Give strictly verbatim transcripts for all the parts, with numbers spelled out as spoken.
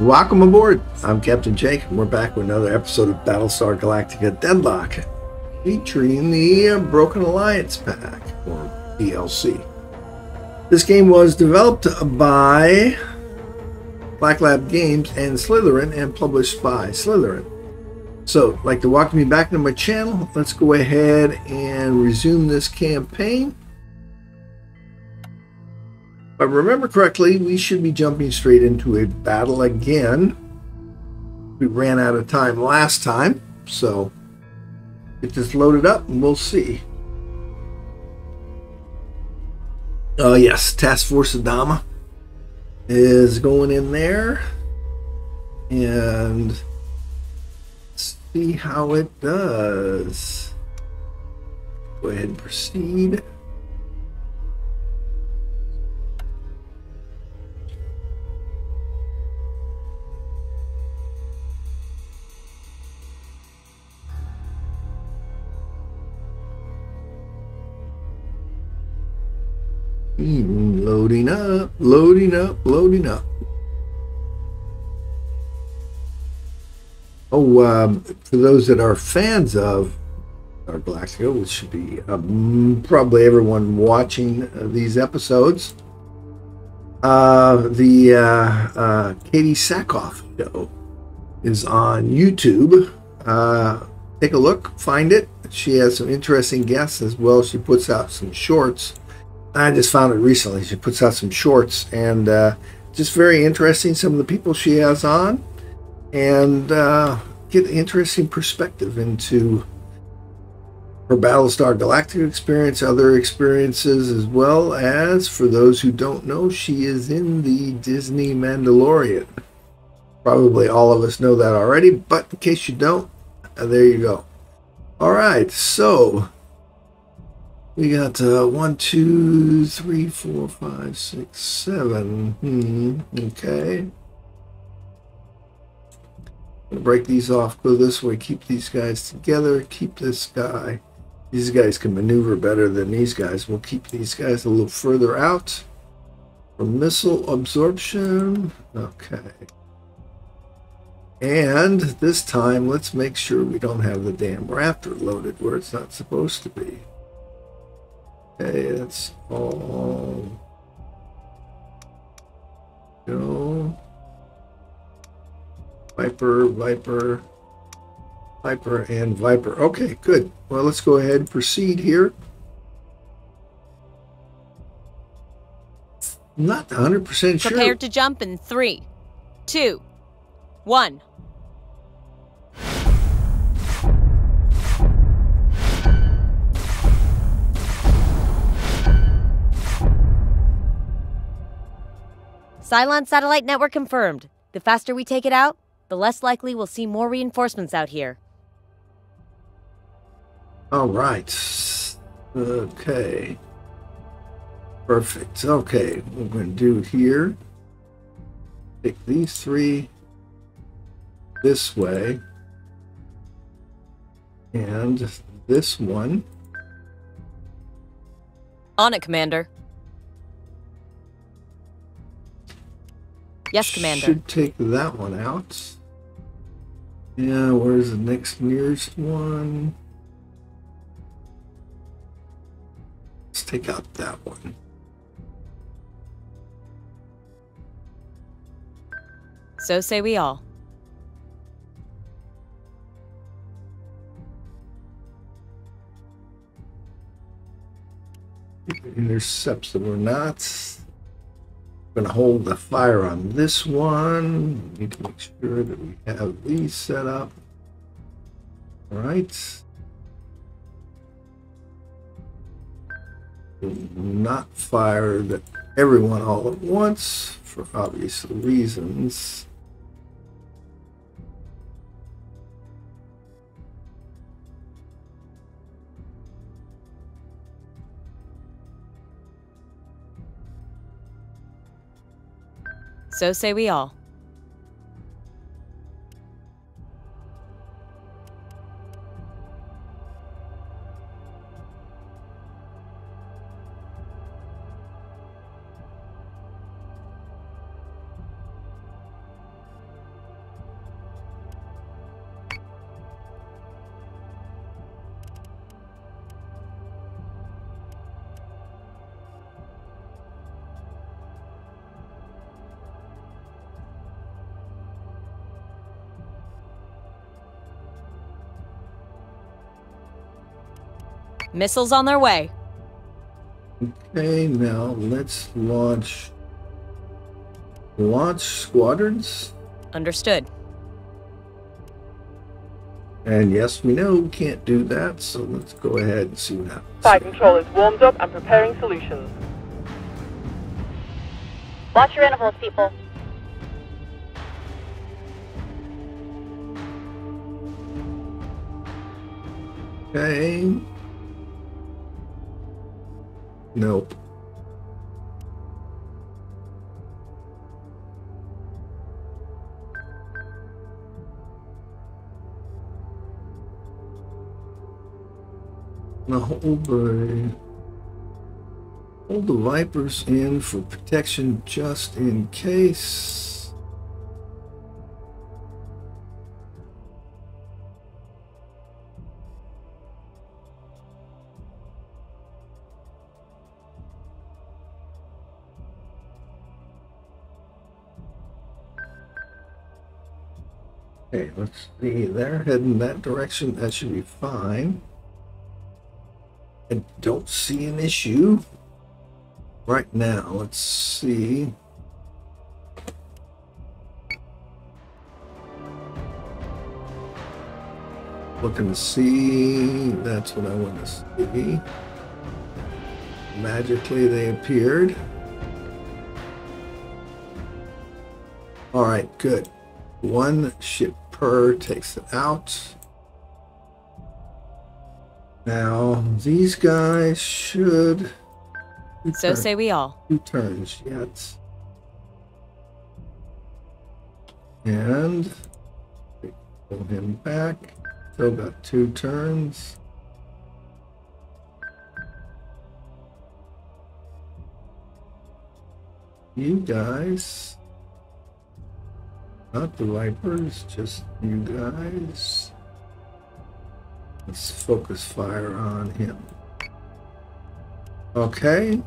Welcome aboard. I'm Captain Jake, and we're back with another episode of Battlestar Galactica Deadlock, featuring the uh, Broken Alliance Pack, or D L C. This game was developed by Black Lab Games and Slitherine, and published by Slitherine. So, like to welcome you back to my channel. Let's go ahead and resume this campaign. If I remember correctly, we should be jumping straight into a battle again. We ran out of time last time, so get this loaded up and we'll see. Oh yes, Task Force Adama is going in there, and let's see how it does. Go ahead and proceed. Loading up, loading up, loading up. Oh, um, for those that are fans of our Galactica, which should be um, probably everyone watching uh, these episodes, uh, the uh, uh, Katie Sackoff show is on YouTube. Uh, take a look, find it. She has some interesting guests as well. She puts out some shorts. I just found it recently. She puts out some shorts, and uh, just very interesting, some of the people she has on, and uh, get interesting perspective into her Battlestar Galactica experience, other experiences, as well as, for those who don't know, she is in the Disney Mandalorian. Probably all of us know that already, but in case you don't, uh, there you go. All right, so we got uh, one, two, three, four, five, six, seven. Hmm. Okay. I'm gonna break these off. Go this way. Keep these guys together. Keep this guy. These guys can maneuver better than these guys. We'll keep these guys a little further out for missile absorption. Okay. And this time, let's make sure we don't have the damn Raptor loaded where it's not supposed to be. Okay, that's all. Go. Viper, Viper, Viper, and Viper. Okay, good. Well, let's go ahead and proceed here. Not one hundred percent sure. Prepare to jump in three, two, one. Cylon Satellite Network confirmed. The faster we take it out, the less likely we'll see more reinforcements out here. All right. Okay. Perfect. Okay. What we're going to do here, pick these three this way, and this one. On it, Commander. Yes, Commander. Should take that one out. Yeah, where's the next nearest one? Let's take out that one. So say we all. Intercepts them or not. Going to hold the fire on this one. We need to make sure that we have these set up. All right. Not fire at everyone all at once for obvious reasons. So say we all. Missiles on their way. Okay, now let's launch... Launch squadrons? Understood. And yes, we know we can't do that, so let's go ahead and see what happens. Fire control is warmed up and preparing solutions. Watch your intervals, people. Okay. Nope. Now hold the hold the Vipers in for protection just in case. Okay, let's see. They're heading that direction. That should be fine. I don't see an issue right now. Let's see. Looking to see. That's what I want to see. Magically, they appeared. All right, good. One ship per takes it out. Now, these guys should... So say we all. Two turns yet. And... pull him back. Still got two turns. You guys... Not the Vipers, just you guys... Let's focus fire on him. Okay.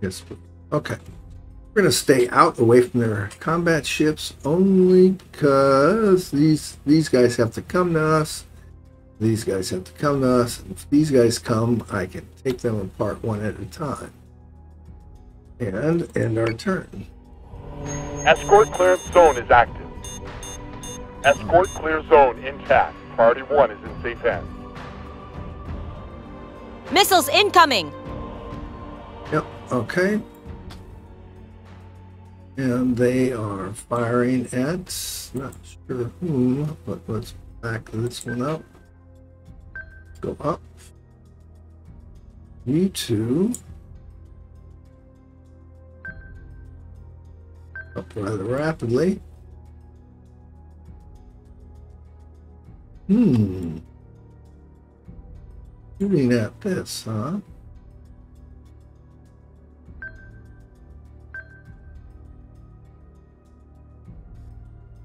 Yes. Okay. We're going to stay out away from their combat ships only because these these guys have to come to us. These guys have to come to us. If these guys come, I can take them apart one at a time. And end our turn. Escort clearance zone is active. Escort clear zone intact. Priority one is in safe hands. Missiles incoming! Yep, okay. And they are firing at, not sure whom, but let's back this one up. Go up. You two. Up rather rapidly. Hmm. Shooting at this, huh?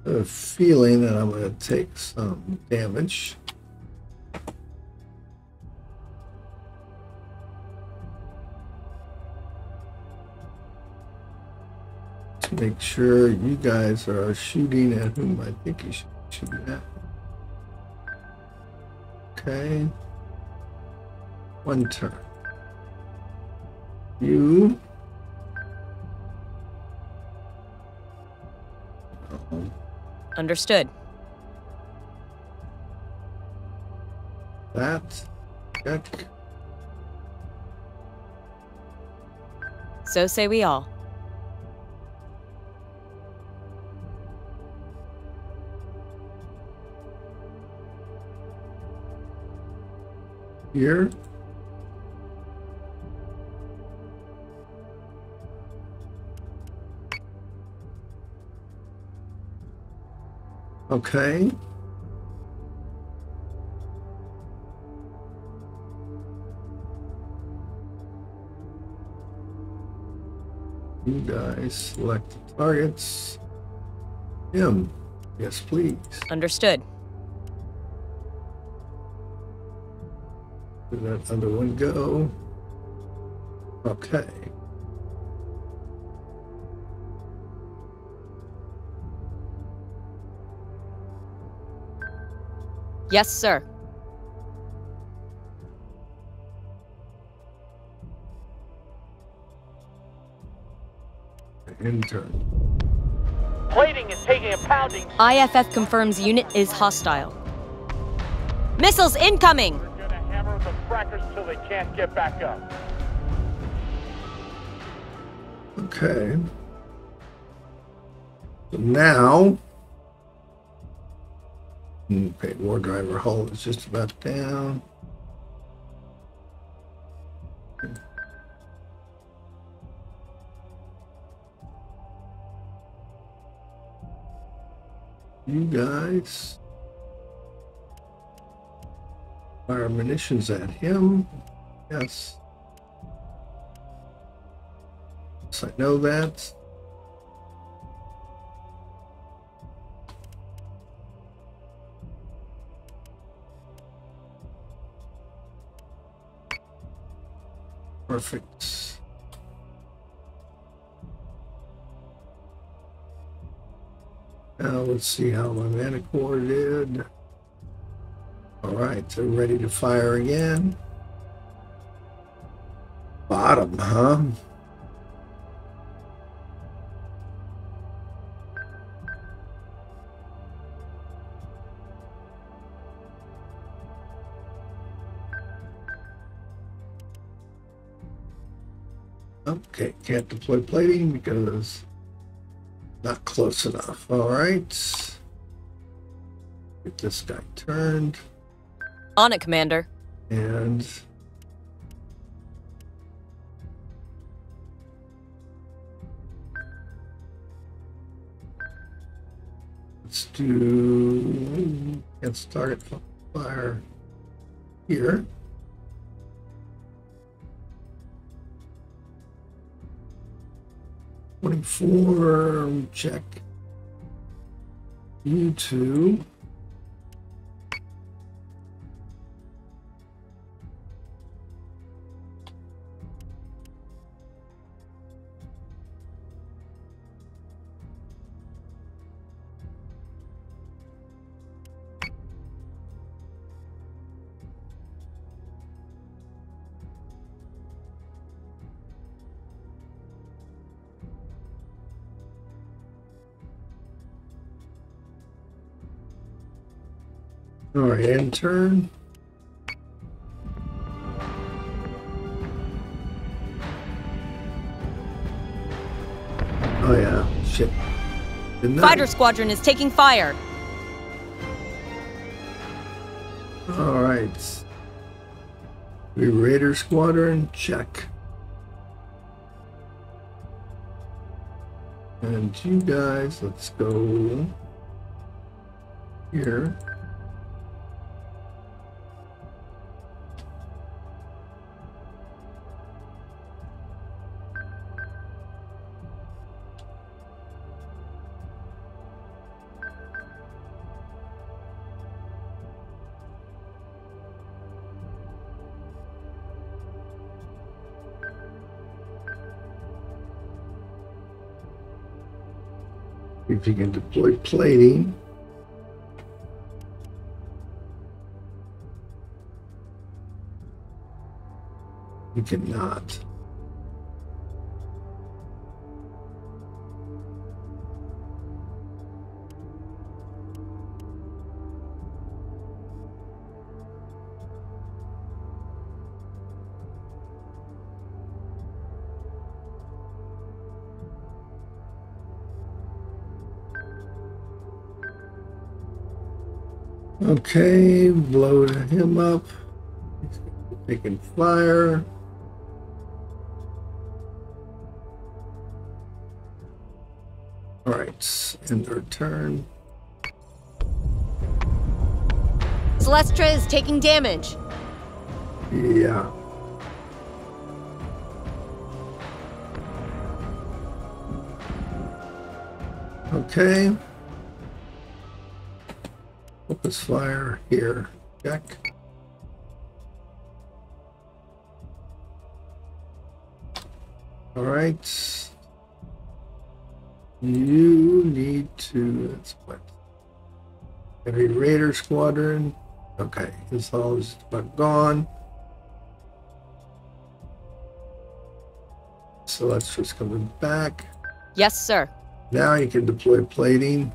A feeling that I'm going to take some damage. To make sure you guys are shooting at whom I think you should shoot at. Okay. One turn. You. Uh-oh. Understood. That check. So say we all. Here. Okay. You guys select the targets. Him. Yes, please. Understood. Do that under one go. Okay. Yes, sir. Intern. Plating is taking a pounding. I F F confirms unit is hostile. Missiles incoming! We're gonna hammer the frackers till they can't get back up. Okay. So now... Okay, war driver hull is just about down. You guys fire munitions at him. Yes. Yes, I know that. Perfect. Now let's see how my manicore did. All right, so ready to fire again. Bottom, huh? Okay, can't deploy plating because not close enough. All right. Get this guy turned. On it, Commander. And let's do let's target fire here. twenty-four, check. You two. All right, intern. Oh yeah, shit. Fighter squadron is taking fire. All right. We Raider squadron, check. And you guys, let's go here. If you can deploy plating. You cannot. Okay, blow him up. Taking fire. All right, end their turn. Celestra is taking damage. Yeah. Okay. Focus fire here. Check. All right. You need to. That's what. Heavy Raider Squadron. Okay, this all is but gone. So that's just coming back. Yes, sir. Now you can deploy plating.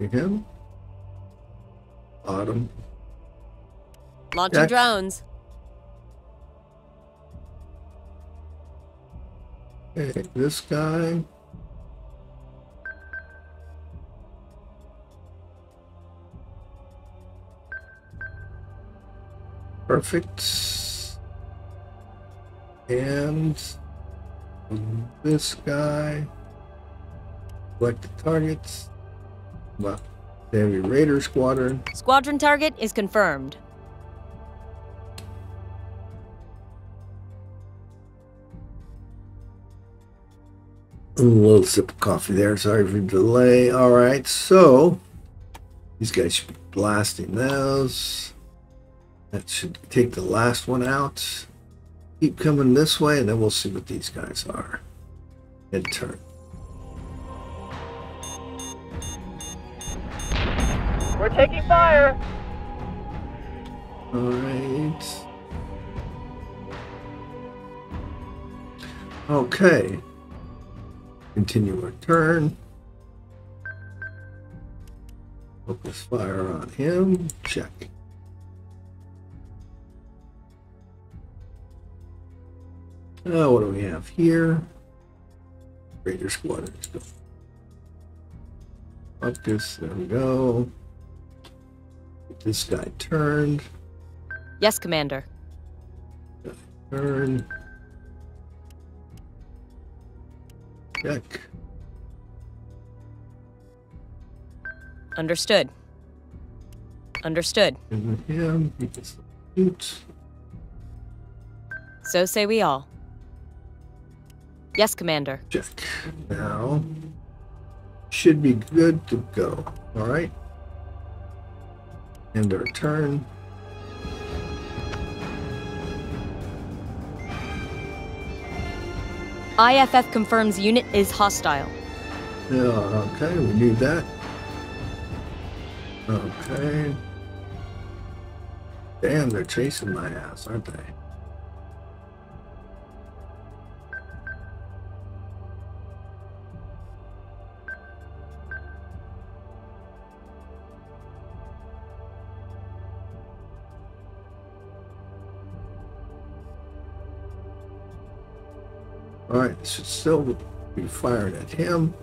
Again. Bottom. Launching drones. Okay, this guy. Perfect. And this guy. Select the targets. Left. Heavy Raider Squadron. Squadron target is confirmed. A little sip of coffee there. Sorry for the delay. All right, so these guys should be blasting those. That should take the last one out. Keep coming this way, and then we'll see what these guys are. And turn. We're taking fire. All right. Okay. Continue our turn. Focus fire on him. Check. Now, what do we have here? Raider Squadron. Let's go. Focus. There we go. This guy turned. Yes, Commander. Turn. Check. Understood. Understood. And with him, he gets the boot. So say we all. Yes, Commander. Check. Now, should be good to go. All right. End our turn. I F F confirms unit is hostile. Yeah, okay, we knew that. Okay. Damn, they're chasing my ass, aren't they? Alright, should still be fired at him.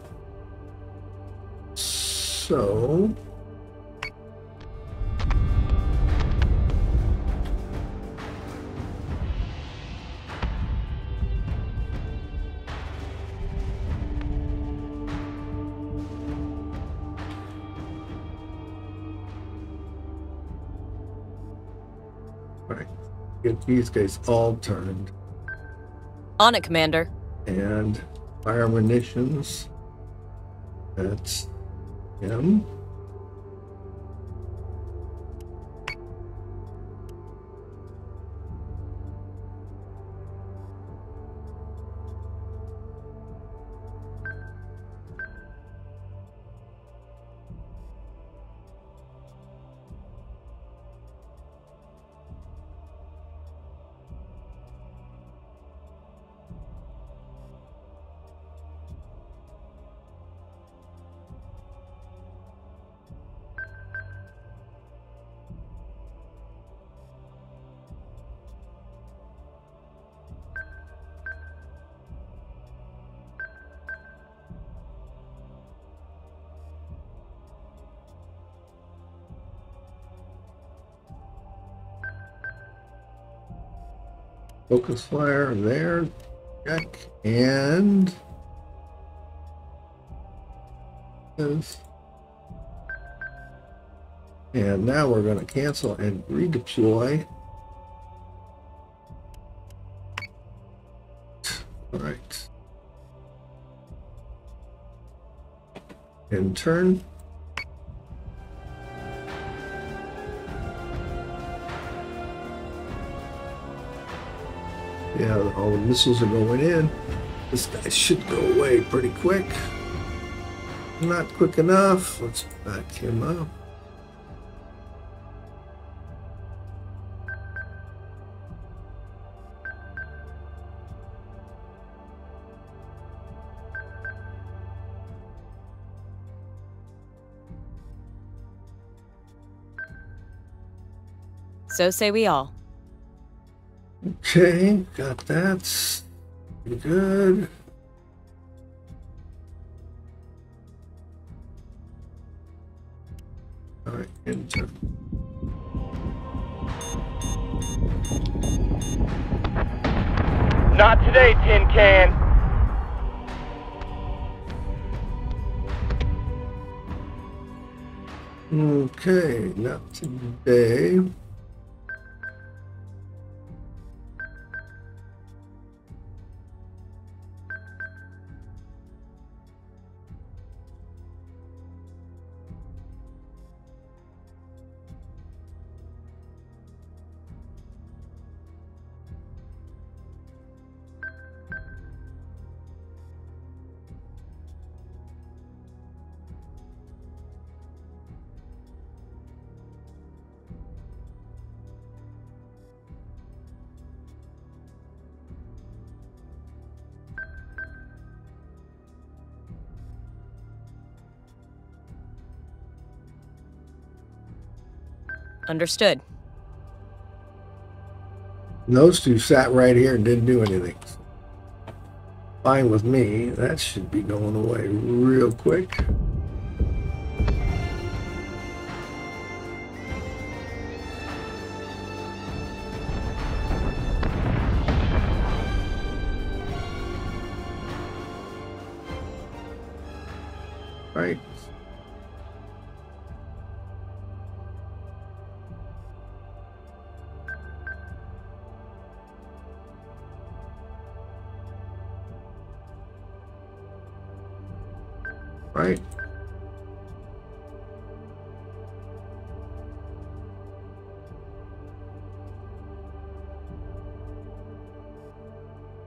So alright, get these guys all turned. On it, Commander. And fire munitions. That's him. Focus fire there, check, and this. And now we're going to cancel and redeploy. All right. And turn. Yeah, all the missiles are going in. This guy should go away pretty quick. Not quick enough. Let's back him up. So say we all. Okay, got that. Pretty good. All right, enter. Not today, tin can. Okay, not today. Understood. Those two sat right here and didn't do anything. Fine with me. That should be going away real quick. Right. Right.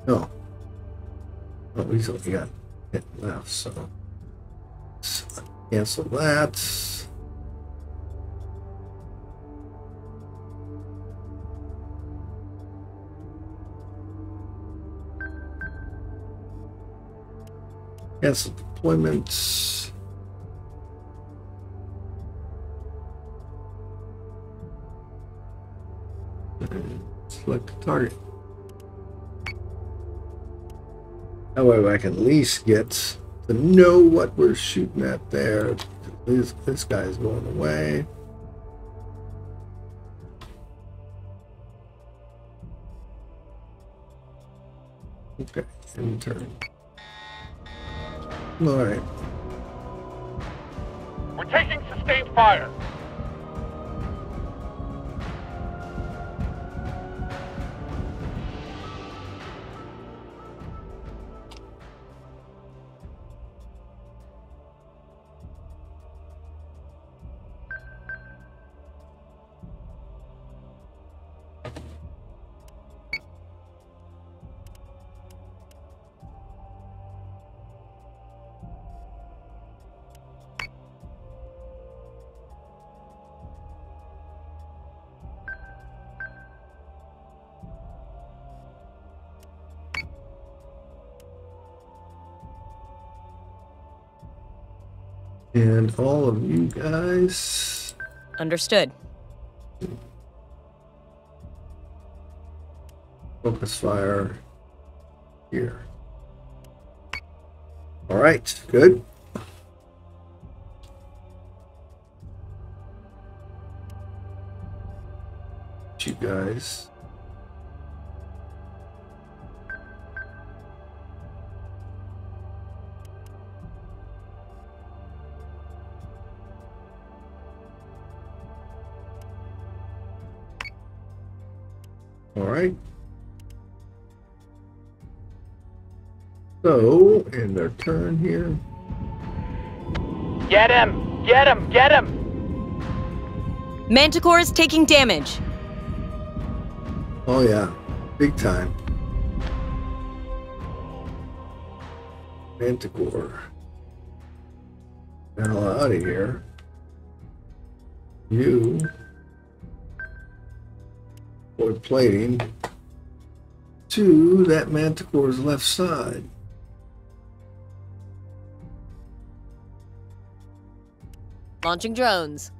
No. Oh, he's only got it left, so let's cancel that. Cancel deployments. And select the target. That way I can at least get to know what we're shooting at there. This, this guy is going away. Okay, end turn. All right. We're taking sustained fire. And all of you guys. Understood. Focus fire here. All right, good. You guys. So, in their turn here. Get him! Get him! Get him! Manticore is taking damage. Oh yeah, big time. Manticore. Get the hell out of here. You. Or plating. To that Manticore's left side. Launching drones.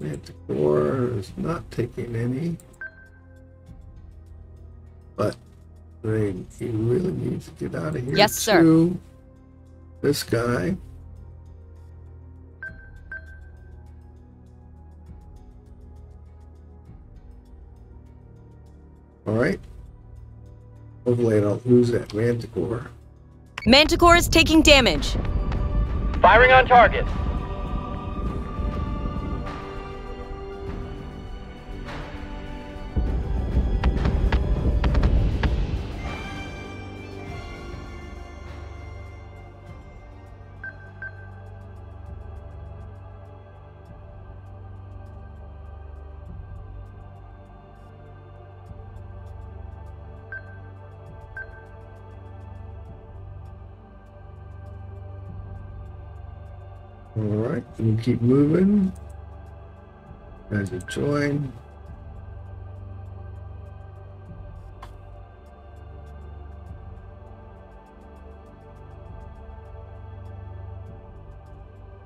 Manticore is not taking any. But I mean, he really needs to get out of here. Yes, sir. This guy. All right. Hopefully I don't lose that Manticore. Manticore is taking damage. Firing on target. We'll keep moving as you join.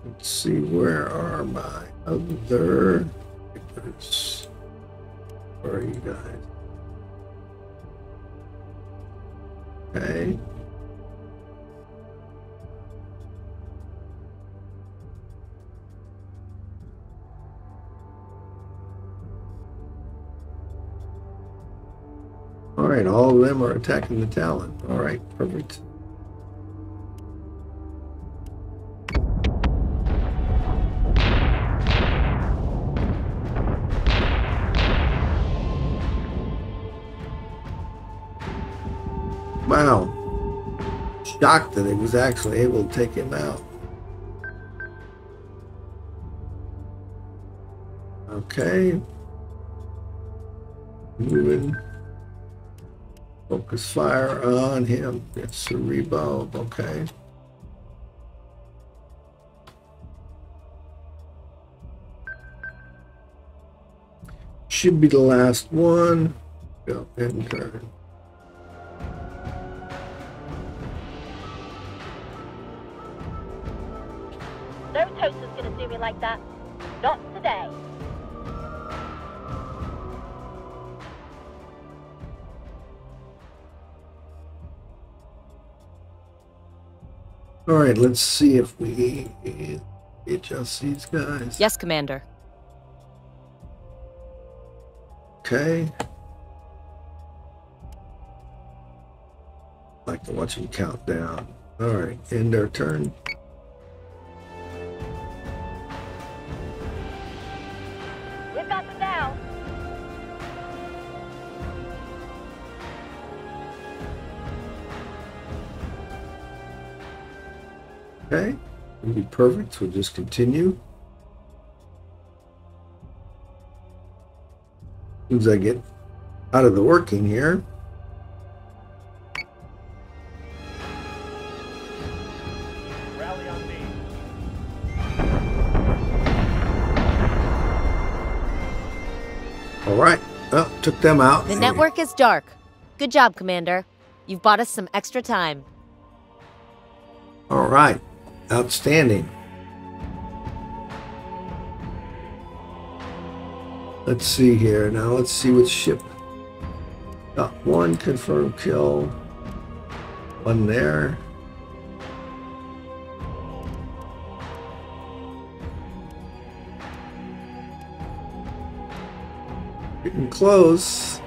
Let's see, where are my other papers? Where are you guys? Okay. Alright, all of them are attacking the Talon. Alright, perfect. Wow. Shocked that it was actually able to take him out. Okay. Moving. Focus fire on him. It's a rebulb, okay. Should be the last one. Go and turn. No toaster's gonna do me like that. Not today. All right, let's see if we get just these guys. Yes, Commander. Okay. I like to watch them count down. All right, end their turn. We've got them now. Okay, it'll be perfect, so we'll just continue. As soon as I get out of the working here. Rally on me. All right, well, took them out. The network is dark. Good job, Commander. You've bought us some extra time. All right. Outstanding. Let's see here. Now let's see what ship. Got one confirmed kill. One there. Getting close.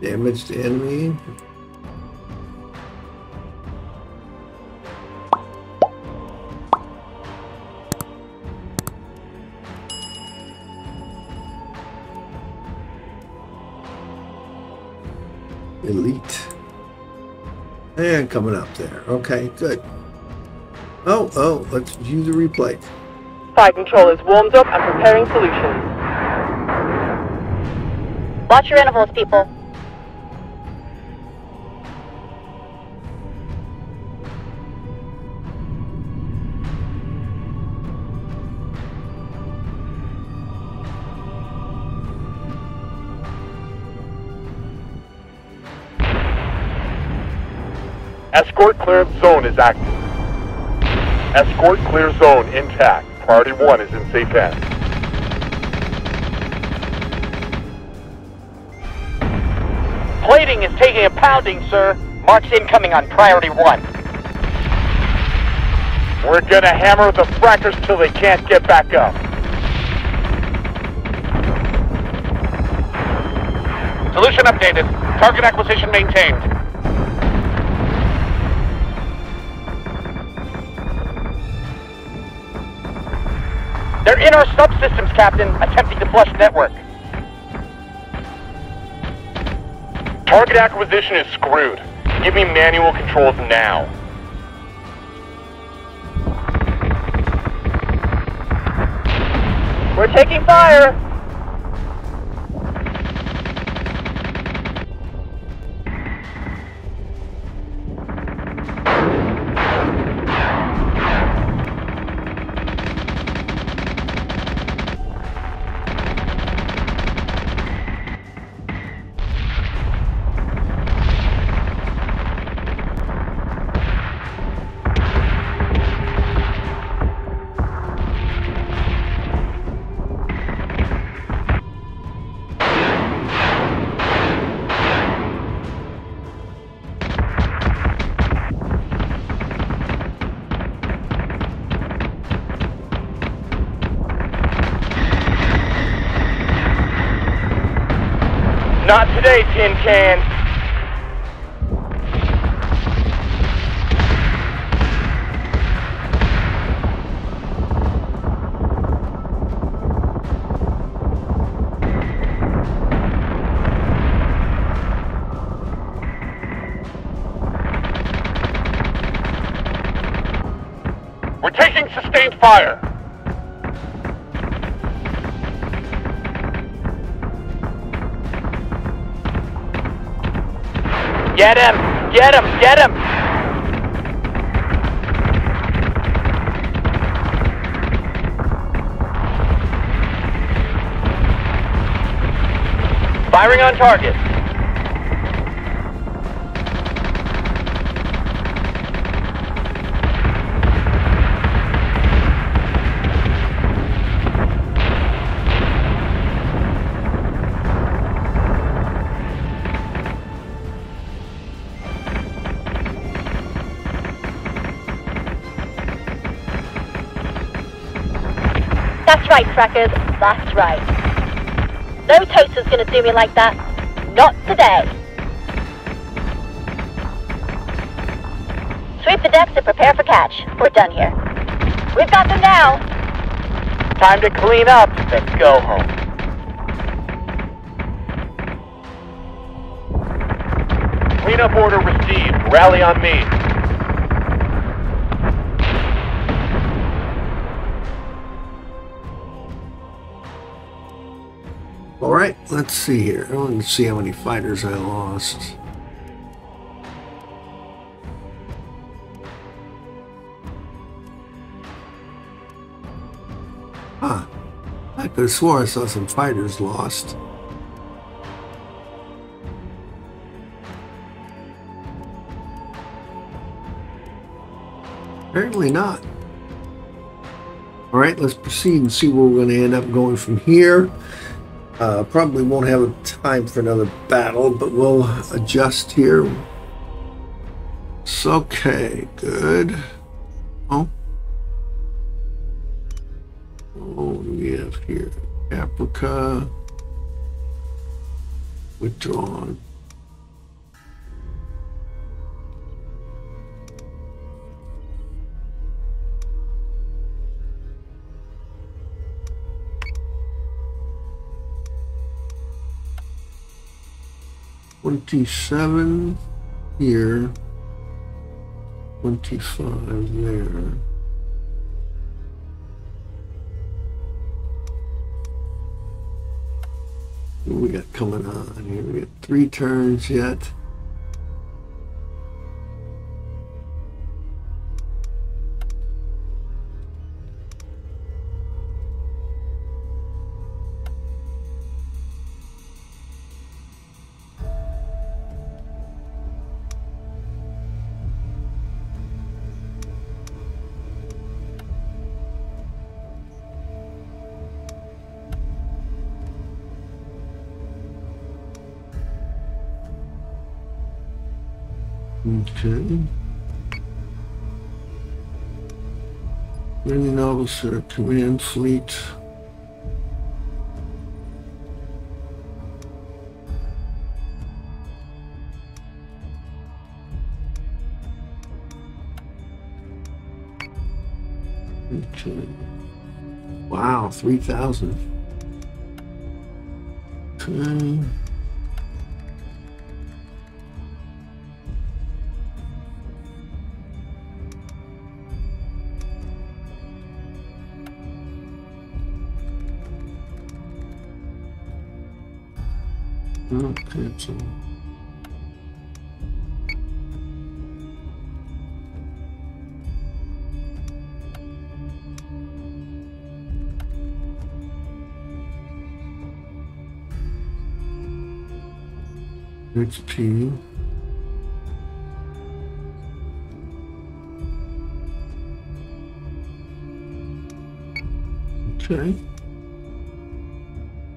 Damaged enemy. Elite. And coming up there. Okay, good. Oh, oh, let's use the replay. Fire control is warmed up and preparing solutions. Watch your intervals, people. Escort clearance zone is active. Escort clear zone intact. Priority one is in safe hands. Plating is taking a pounding, sir. Marks incoming on priority one. We're gonna hammer the frackers till they can't get back up. Solution updated. Target acquisition maintained. They're in our subsystems, Captain, attempting to flush network. Target acquisition is screwed. Give me manual controls now. We're taking fire! Not today, tin can. We're taking sustained fire. Get him! Get him! Get him! Firing on target. That's right, Frackers. That's right. No toaster's gonna do me like that. Not today. Sweep the decks and prepare for catch. We're done here. We've got them now. Time to clean up. Let's go home. Cleanup order received. Rally on me. Alright, let's see here. I want to see how many fighters I lost. Huh. I could have swore I saw some fighters lost. Apparently not. Alright, let's proceed and see where we're going to end up going from here. Uh, probably won't have time for another battle, but we'll adjust here. It's okay, good. Oh, oh, what do we have here? Africa. Withdrawn. twenty-seven here, twenty-five there. What we got coming on here? We got three turns yet. Okay. Ready now, sir. Command fleet. Okay. Wow, three thousand. Okay. Okay, so H P. Okay.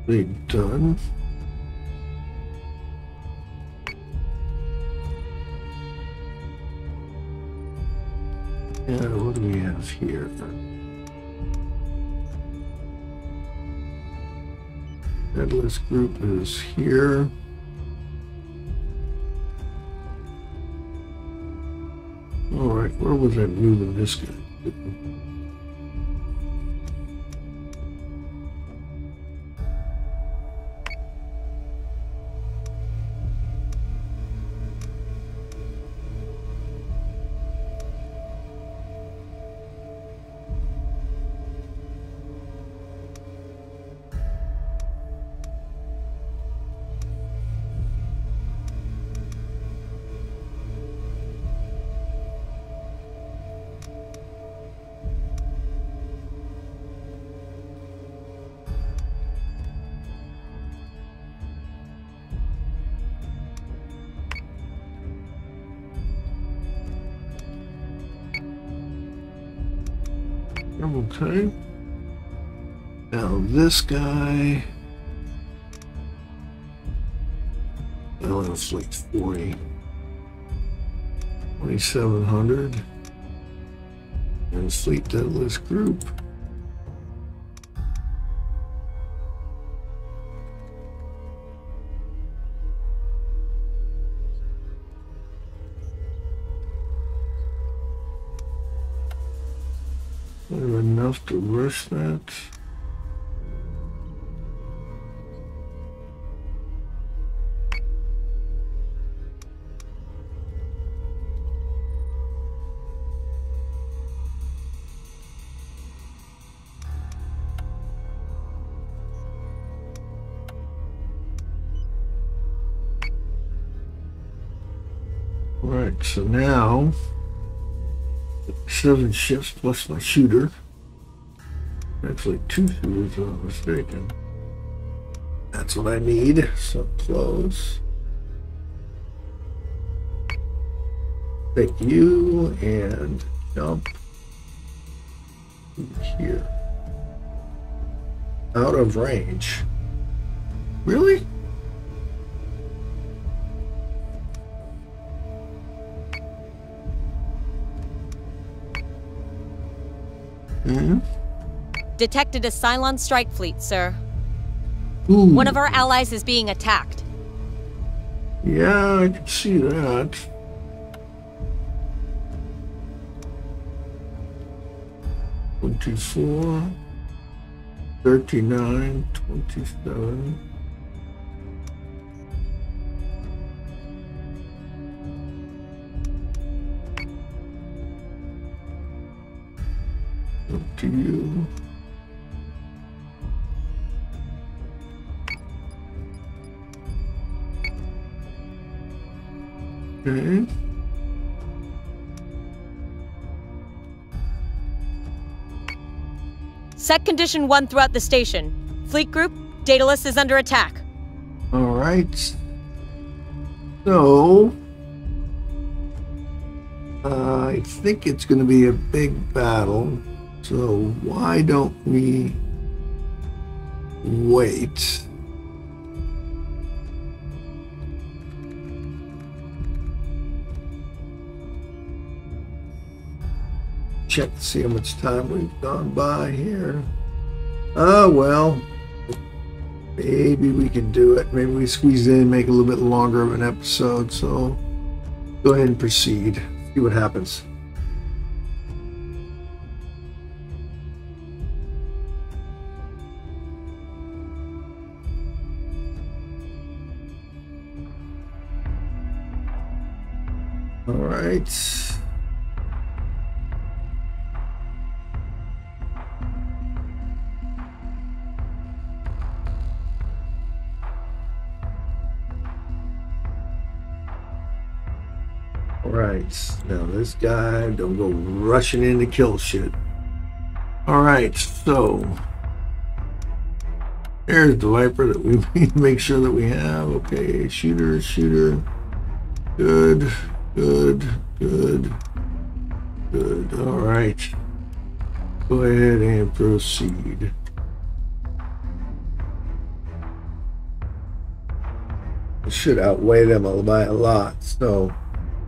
They done. Yeah, what do we have here? Daedalus group is here. All right, where was I moving this guy? Okay. Now this guy. Well, it's like forty. twenty-seven hundred. And Fleet Daedalus Group. Enough to rush that. All right, so now seven ships plus my shooter. Actually, two shooters, if I'm not mistaken. That's what I need. So close. Take you and jump here. Out of range. Really? Mm-hmm. Detected a Cylon strike fleet, sir. Ooh. One of our allies is being attacked. Yeah, I can see that. twenty-four, thirty-nine, twenty-seven. Up to you. Okay. Set condition one throughout the station. Fleet group, Daedalus is under attack. All right. So, uh, I think it's going to be a big battle. So why don't we wait? Check to see how much time we've gone by here. Oh, well, maybe we can do it. Maybe we squeeze in and make a little bit longer of an episode. So go ahead and proceed. See what happens. All right. Right. Now this guy, don't go rushing in to kill shit. Alright, so there's the Viper that we need to make sure that we have. Okay, shooter, shooter. Good, good, good, good. Alright. Go ahead and proceed. It should outweigh them by a lot, so.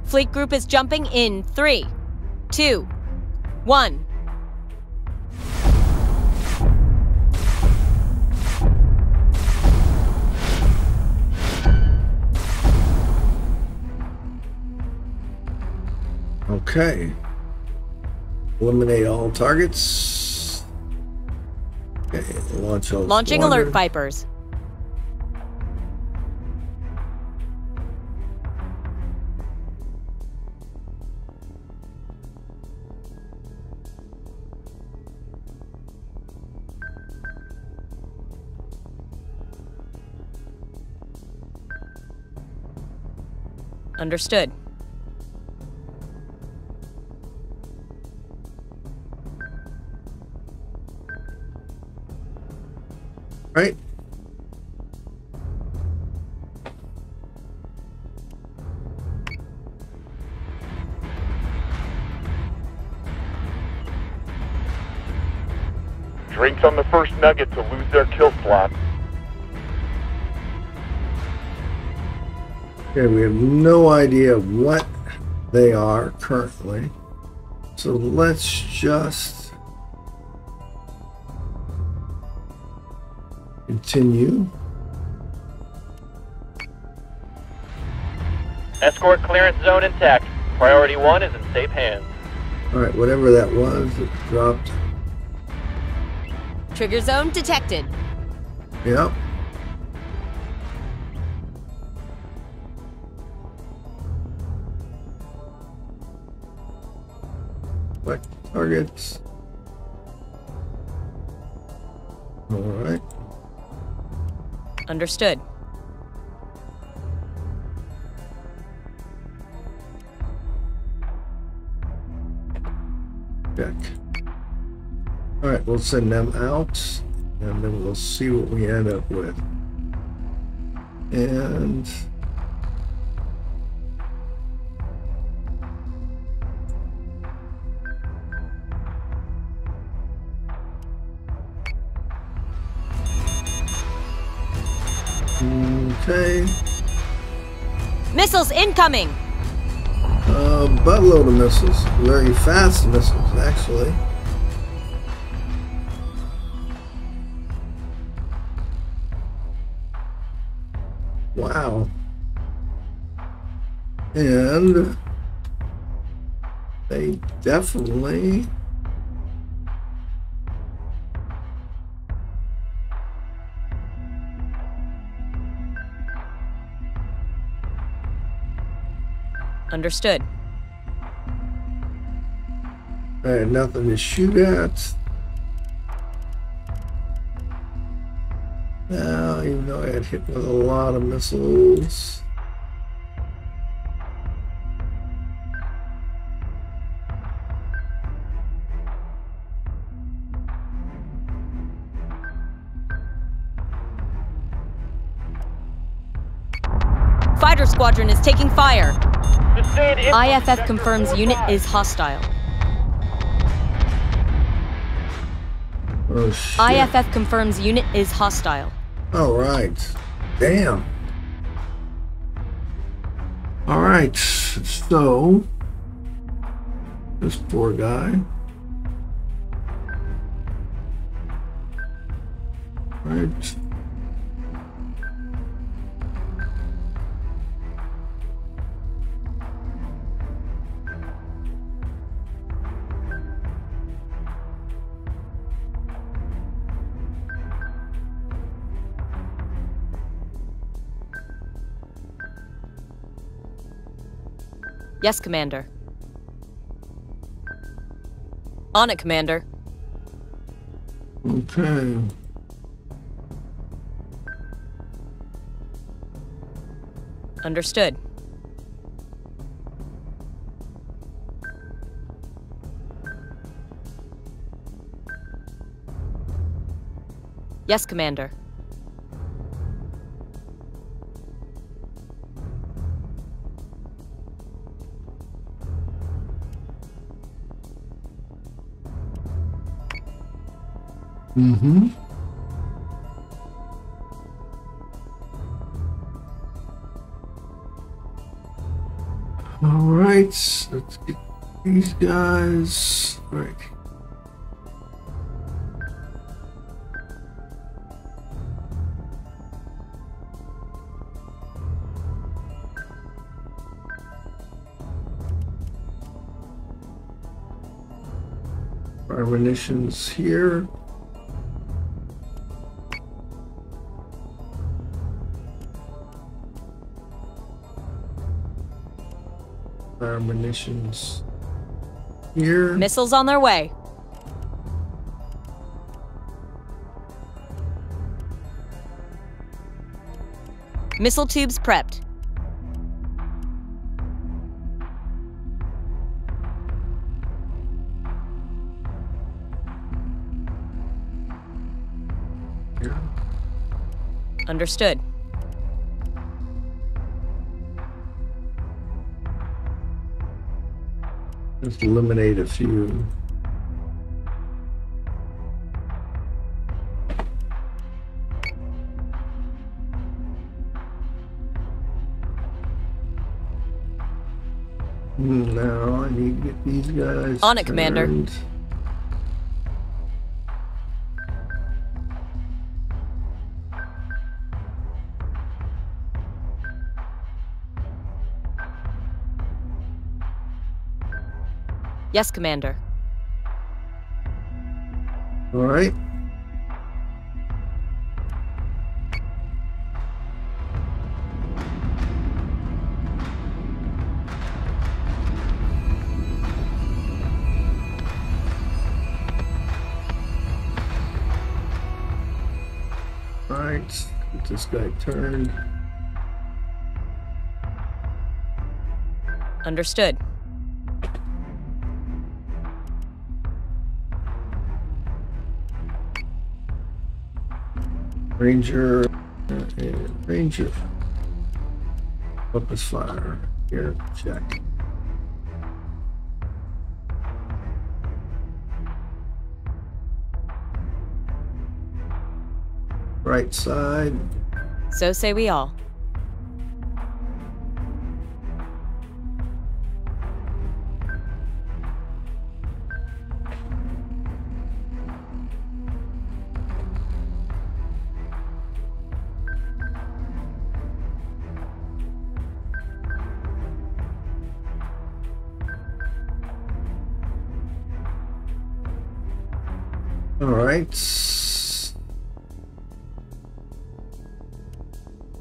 Fleet group is jumping in three, two, one. Okay. Eliminate all targets. Okay, launch all. Launching alert Vipers. Understood. Right. Drinks on the first nugget to lose their kill slot. Okay, we have no idea what they are currently, so let's just continue. Escort clearance zone intact. Priority one is in safe hands. All right, whatever that was, it dropped. Trigger zone detected. Yep. Targets. All right. Understood. Check. All right, we'll send them out, and then we'll see what we end up with. And okay. Missiles incoming! Uh, buttload of missiles. Very fast missiles, actually. Wow. And they definitely understood. I had nothing to shoot at. Now, even though I had hit with a lot of missiles. Fighter squadron is taking fire. I F F confirms unit is hostile. Oh, shit. I F F confirms unit is hostile. All right. Damn. All right. So, this poor guy. All right. Yes, Commander. On it, Commander. Okay. Understood. Yes, Commander. Mm-hmm. All right, let's get these guys. All right. Our munitions here. Our munitions here. Missiles on their way. Missile tubes prepped. Yeah. Understood. Just eliminate a few. Now I need to get these guys. On it, turned. Commander. Yes, Commander. All right. All right. Get this guy turned. Understood. Ranger, Ranger, focus fire here. Check. Right side. So say we all.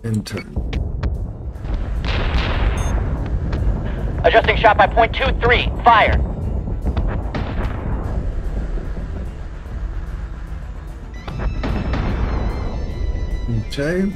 Intern. Adjusting shot by point two three. Fire. Okay.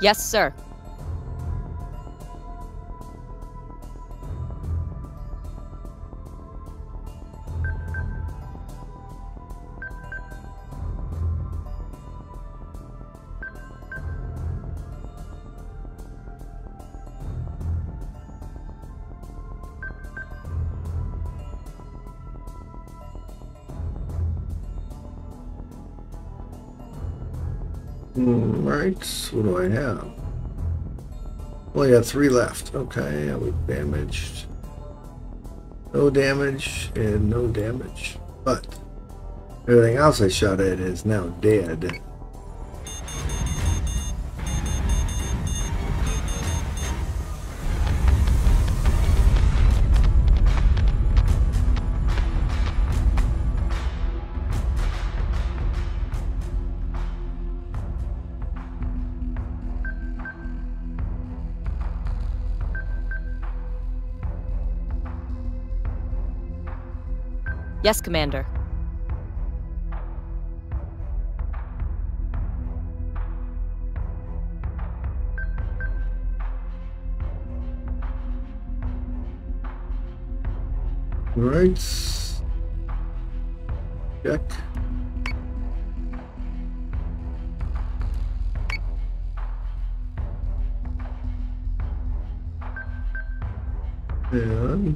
Yes, sir. What do I have? Well, you have three left. Okay, I was damaged. No damage and no damage. But everything else I shot at is now dead. Yes, Commander. Right. Check. And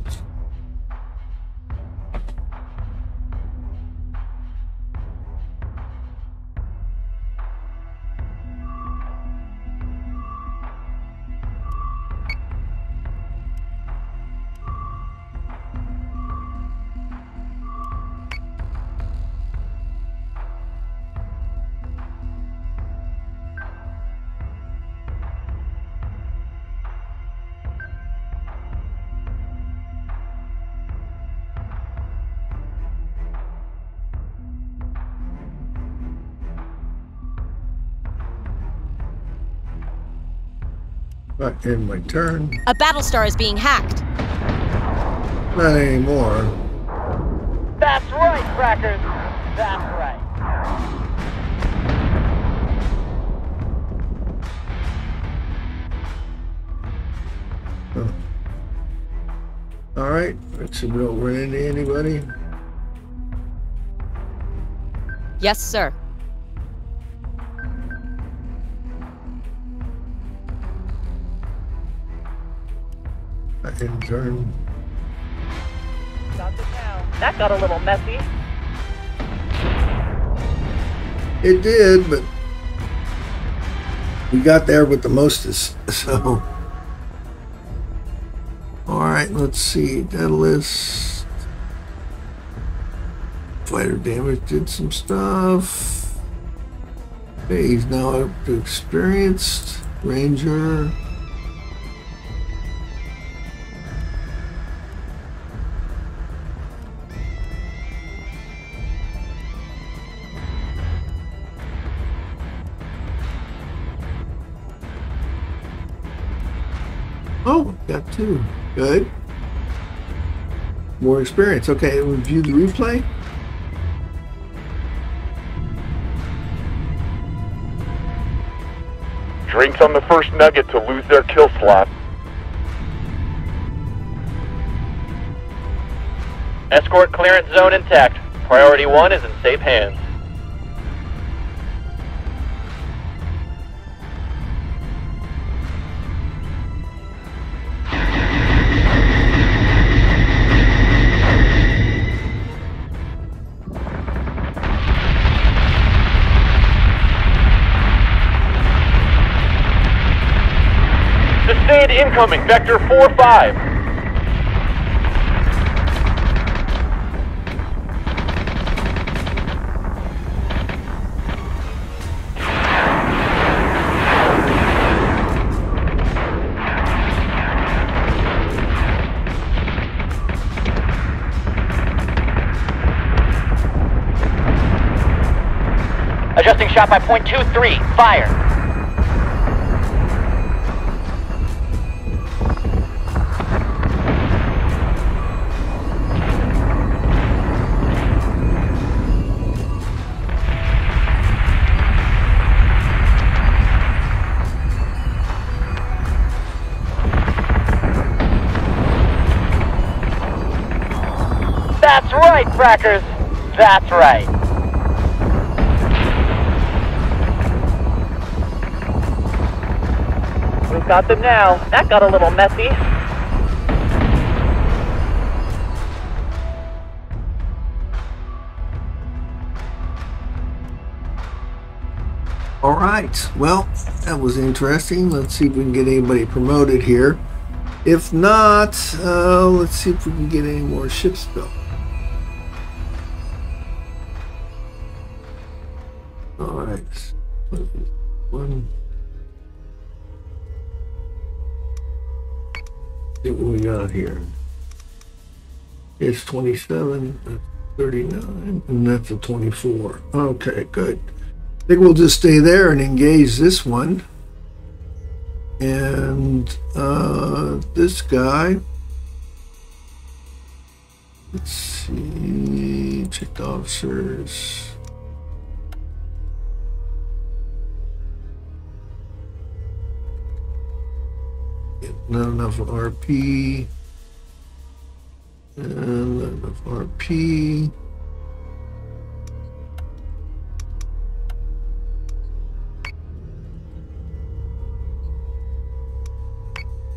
back in my turn. A Battlestar is being hacked. Not anymore. That's right, crackers. That's right. Huh. All right, let's see if we don't run into anybody. Yes, sir. In turn. That got a little messy. It did, but we got there with the mostest. So, all right, let's see. Daedalus fighter damage did some stuff. Okay, he's now up to experienced ranger. Oh, got two. Good. More experience. Okay, review the replay. Drinks on the first nugget to lose their kill slot. Escort clearance zone intact. Priority one is in safe hands. Incoming, vector four five. Adjusting shot by point two three. Fire. right, Frackers. That's right. We've got them now. That got a little messy. All right, well, that was interesting. Let's see if we can get anybody promoted here. If not, uh, let's see if we can get any more ships built. All right. One. See what we got here. It's twenty-seven, that's thirty-nine, and that's a twenty-four. Okay, good. I think we'll just stay there and engage this one. And uh, this guy. Let's see. Checked officers. Not enough R P. And not enough R P.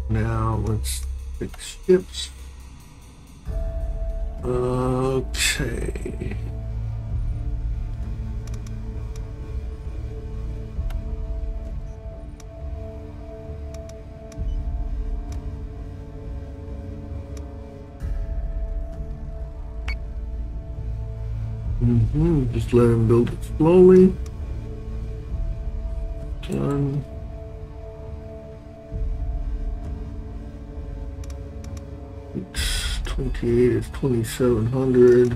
Now let's pick ships. Okay. Mm-hmm. Just let him build it slowly. Done. twenty-eight is twenty-seven hundred.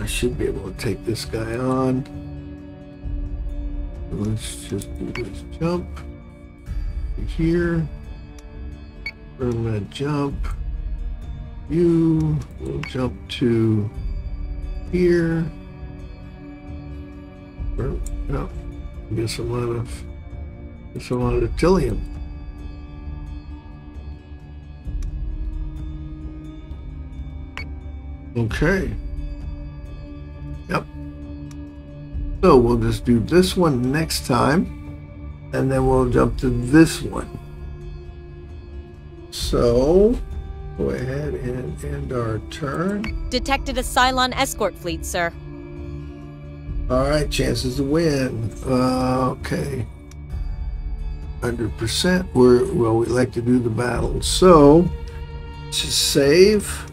I should be able to take this guy on. Let's just do this jump here. Run that jump. You will jump to here. No, I guess a lot of it's a lot of Tillium. Okay. Yep. So we'll just do this one next time, and then we'll jump to this one. So go ahead and end our turn. Detected a Cylon escort fleet, sir. All right, chances to win. Uh, okay. one hundred percent. We're, well, we like to do the battle. So, let's just save.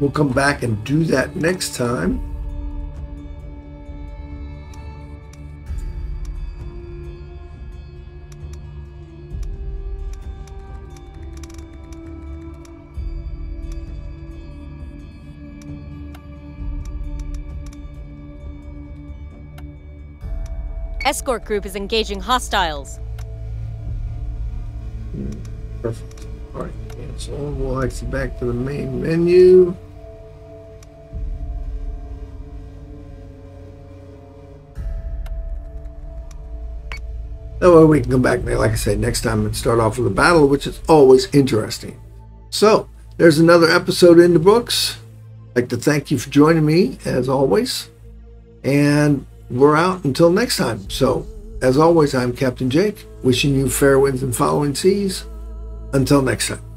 We'll come back and do that next time. Escort group is engaging hostiles. Perfect. All right, so we'll exit back to the main menu. That way we can come back, like I said, next time and start off with a battle, which is always interesting. So there's another episode in the books. I'd like to thank you for joining me, as always. And we're out until next time. So, as always, I'm Captain Jake, wishing you fair winds and following seas. Until next time.